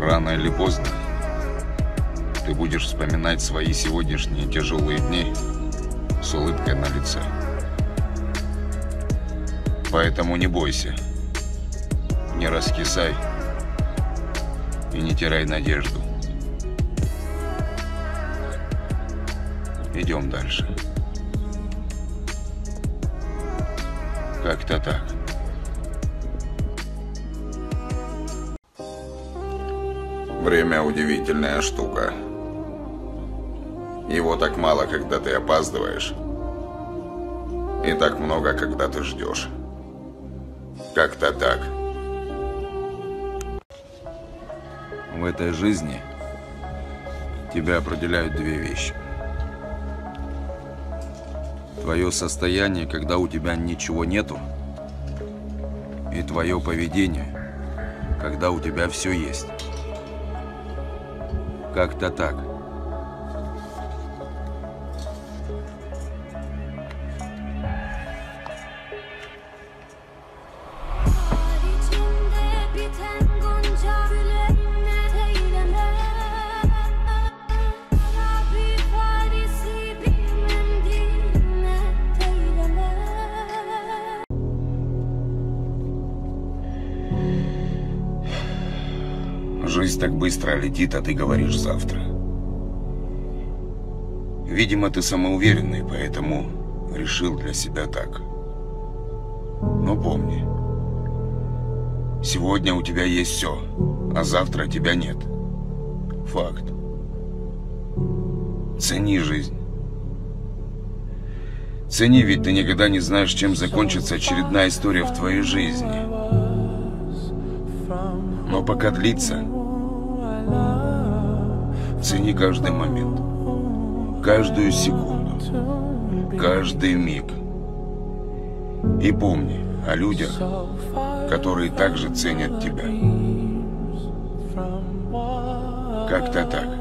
рано или поздно ты будешь вспоминать свои сегодняшние тяжелые дни с улыбкой на лице. Поэтому не бойся, не раскисай и не теряй надежду. Идем дальше. Как-то так. Время удивительная штука. Его так мало, когда ты опаздываешь. И так много, когда ты ждешь. Как-то так. В этой жизни тебя определяют две вещи. Твое состояние, когда у тебя ничего нету, и твое поведение, когда у тебя все есть. Как-то так. Жизнь так быстро летит, а ты говоришь завтра. Видимо, ты самоуверенный, поэтому решил для себя так. Но помни, сегодня у тебя есть все, а завтра тебя нет. Факт. Цени жизнь. Цени, ведь ты никогда не знаешь, чем закончится очередная история в твоей жизни. Но пока длится, цени каждый момент, каждую секунду, каждый миг. И помни о людях, которые также ценят тебя. Как-то так.